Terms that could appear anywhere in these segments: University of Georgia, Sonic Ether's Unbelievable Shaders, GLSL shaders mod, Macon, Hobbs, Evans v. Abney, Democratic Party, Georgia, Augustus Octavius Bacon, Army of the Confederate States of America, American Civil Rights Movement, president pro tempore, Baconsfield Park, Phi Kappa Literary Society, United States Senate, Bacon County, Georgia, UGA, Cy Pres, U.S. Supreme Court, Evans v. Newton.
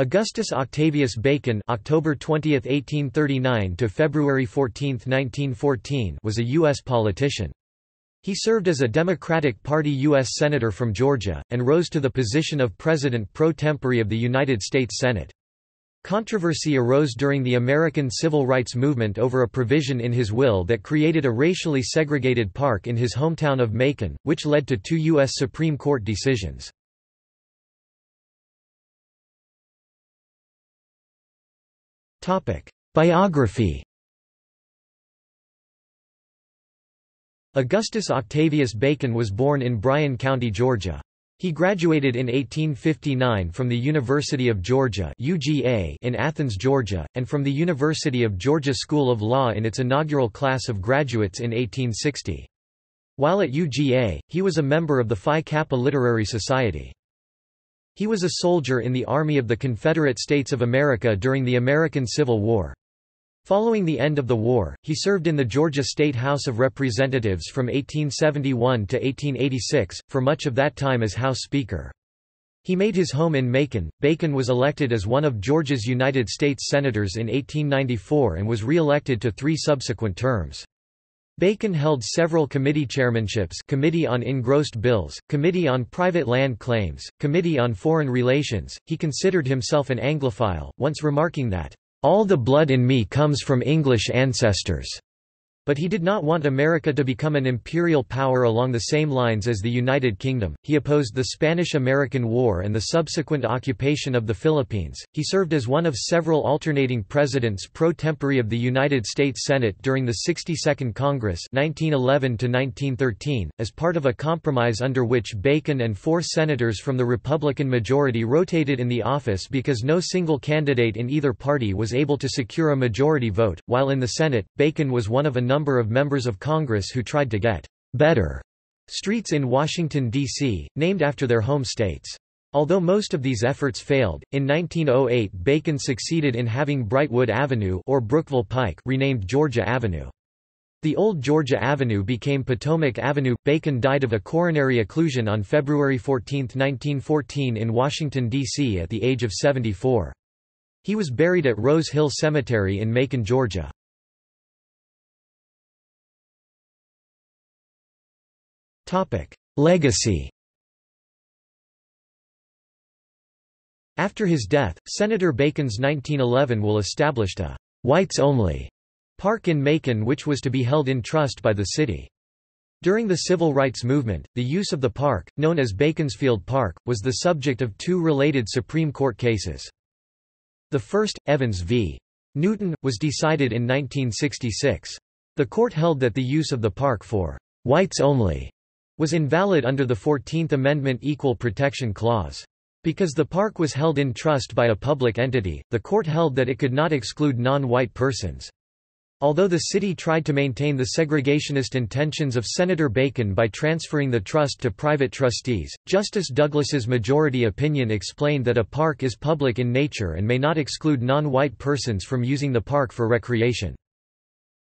Augustus Octavius Bacon (October 20, 1839 to February 14, 1914) was a U.S. politician. He served as a Democratic Party U.S. Senator from Georgia, and rose to the position of President pro tempore of the United States Senate. Controversy arose during the American Civil Rights Movement over a provision in his will that created a racially segregated park in his hometown of Macon, which led to two U.S. Supreme Court decisions. Biography. Augustus Octavius Bacon was born in Bryan County, Georgia. He graduated in 1859 from the University of Georgia (UGA) in Athens, Georgia, and from the University of Georgia School of Law in its inaugural class of graduates in 1860. While at UGA, he was a member of the Phi Kappa Literary Society. He was a soldier in the Army of the Confederate States of America during the American Civil War. Following the end of the war, he served in the Georgia State House of Representatives from 1871 to 1886, for much of that time as House Speaker. He made his home in Macon. Bacon was elected as one of Georgia's United States Senators in 1894 and was re-elected to three subsequent terms. Bacon held several committee chairmanships: Committee on Engrossed Bills, Committee on Private Land Claims, Committee on Foreign Relations. He considered himself an Anglophile, once remarking that, "All the blood in me comes from English ancestors," but he did not want America to become an imperial power along the same lines as the United Kingdom. He opposed the Spanish-American War and the subsequent occupation of the Philippines. He served as one of several alternating presidents pro tempore of the United States Senate during the 62nd Congress (1911–1913), as part of a compromise under which Bacon and four senators from the Republican majority rotated in the office because no single candidate in either party was able to secure a majority vote. While in the Senate, Bacon was one of a number of members of Congress who tried to get better streets in Washington, D.C., named after their home states. Although most of these efforts failed, in 1908 Bacon succeeded in having Brightwood Avenue or Brookville Pike renamed Georgia Avenue. The old Georgia Avenue became Potomac Avenue. Bacon died of a coronary occlusion on February 14, 1914 in Washington, D.C. at the age of 74. He was buried at Rose Hill Cemetery in Macon, Georgia. Legacy. After his death, Senator Bacon's 1911 will established a whites-only park in Macon which was to be held in trust by the city. During the Civil Rights Movement, the use of the park, known as Baconsfield Park, was the subject of two related Supreme Court cases. The first, Evans v. Newton, was decided in 1966. The court held that the use of the park for whites only was invalid under the 14th Amendment Equal Protection Clause. Because the park was held in trust by a public entity, the court held that it could not exclude non-white persons. Although the city tried to maintain the segregationist intentions of Senator Bacon by transferring the trust to private trustees, Justice Douglas's majority opinion explained that a park is public in nature and may not exclude non-white persons from using the park for recreation.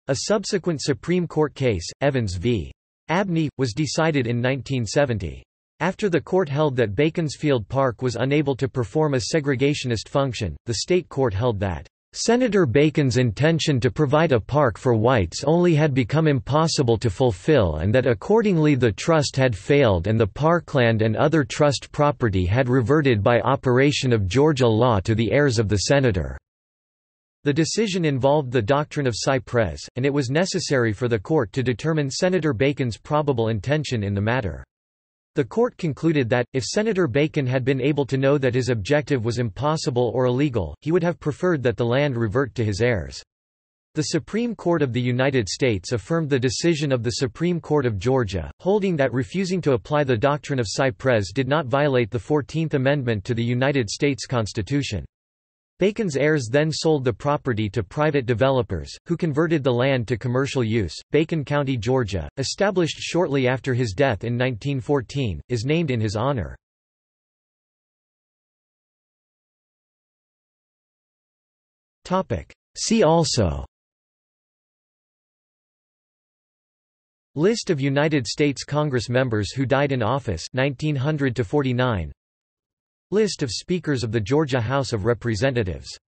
A subsequent Supreme Court case, Evans v. Abney, was decided in 1970. After the court held that Baconsfield Park was unable to perform a segregationist function, the state court held that Senator Bacon's intention to provide a park for whites only had become impossible to fulfill and that accordingly the trust had failed and the parkland and other trust property had reverted by operation of Georgia law to the heirs of the senator. The decision involved the doctrine of Cy Pres, and it was necessary for the court to determine Senator Bacon's probable intention in the matter. The court concluded that, if Senator Bacon had been able to know that his objective was impossible or illegal, he would have preferred that the land revert to his heirs. The Supreme Court of the United States affirmed the decision of the Supreme Court of Georgia, holding that refusing to apply the doctrine of Cy Pres did not violate the 14th Amendment to the United States Constitution. Bacon's heirs then sold the property to private developers, who converted the land to commercial use. Bacon County, Georgia, established shortly after his death in 1914, is named in his honor. See also: List of United States Congress members who died in office 1900 to 49. List of Speakers of the Georgia House of Representatives.